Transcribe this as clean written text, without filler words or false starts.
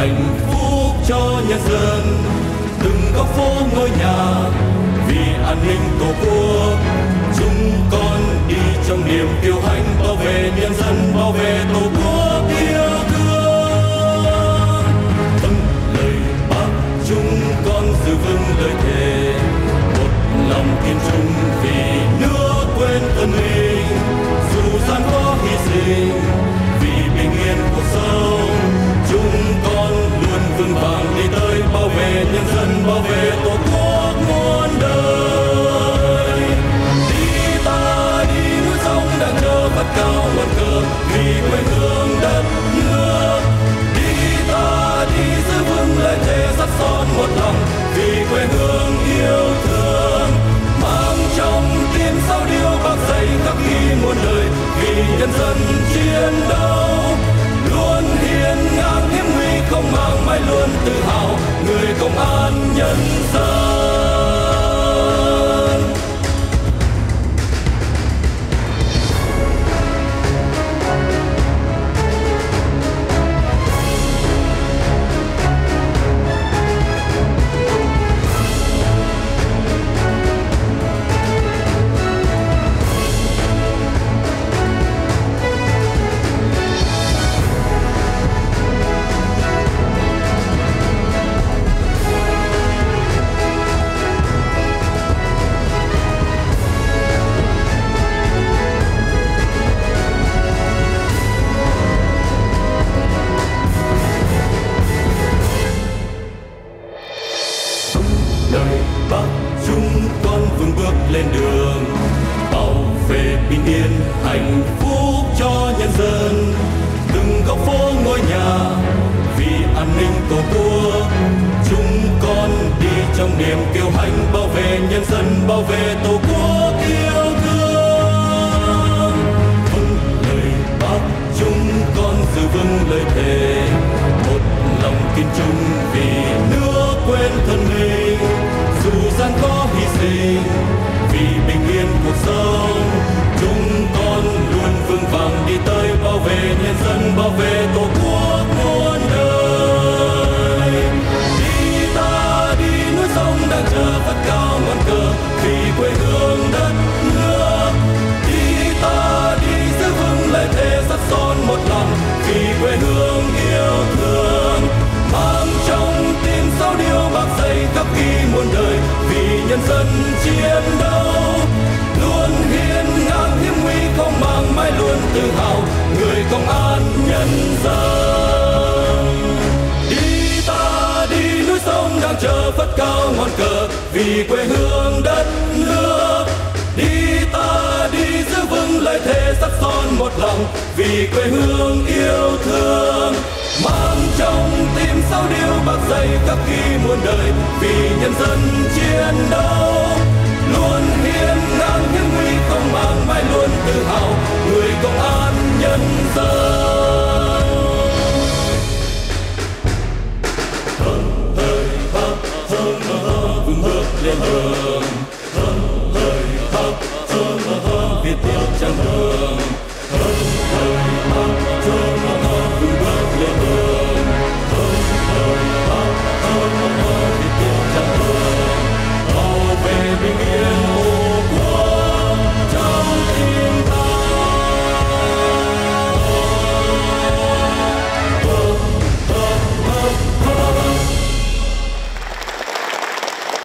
hạnh phúc cho nhân dân, từng góc phố ngôi nhà vì an ninh tổ quốc. Chúng con đi trong niềm kiêu hãnh bảo vệ nhân dân, bảo vệ tổ quốc yêu thương. Vâng lời Bác chúng con giữ vững lời thề, một lòng kiên trung vì nước quên thân mình, dù gian khó hy sinh vì bình yên cuộc sống. Chúng con luôn vững vàng đi tới bảo vệ nhân dân, bảo vệ tổ quốc muôn đời. Đi ta đi núi sông đang chờ vắt cao ngọn cờ vì quê hương đất nước. Đi ta đi giữ vững lời thề sắt son một lòng vì quê hương yêu thương. Mang trong tim sáu điều Bác dạy khắc ghi muôn đời vì nhân dân chiến đấu. Công an mãi luôn tự hào người công an nhân dân. Lên đường bảo vệ bình yên hạnh phúc cho nhân dân, từng góc phố ngôi nhà vì an ninh tổ quốc. Chúng con đi trong niềm kiêu hãnh bảo vệ nhân dân, bảo vệ tổ quốc yêu thương. Vâng lời Bác chúng con giữ vững lời thề, một lòng kiên trung vì nước quên thân mình, dù gian khó hy sinh vì bình yên cuộc sống. Chúng con luôn vững vàng đi tới bảo vệ nhân dân, bảo vệ tổ quốc muôn đời. Đi ta đi núi sông đang chờ vắt cao ngọn cờ vì quê hương đất nước. Đi ta đi giữ vững lời thề sắt son một lòng vì quê hương yêu thương. Mang trong tim sáu điều Bác dạy khắc ghi muôn đời vì nhân dân chiến đấu. Tự hào người công an nhân dân. Đi ta đi núi sông đang chờ phất cao ngọn cờ vì quê hương đất nước. Đi ta đi giữ vững lời thề sắt son một lòng vì quê hương yêu thương. Mang trong tim sáu điều Bác dạy khắc ghi muôn đời vì nhân dân chiến đấu. Luôn hiên ngang những nguy không mang mãi luôn tự hào người công an nhân dân. Vâng lời Bác vững bước lên đường. Vâng lời Bác viết tiếp trang đường.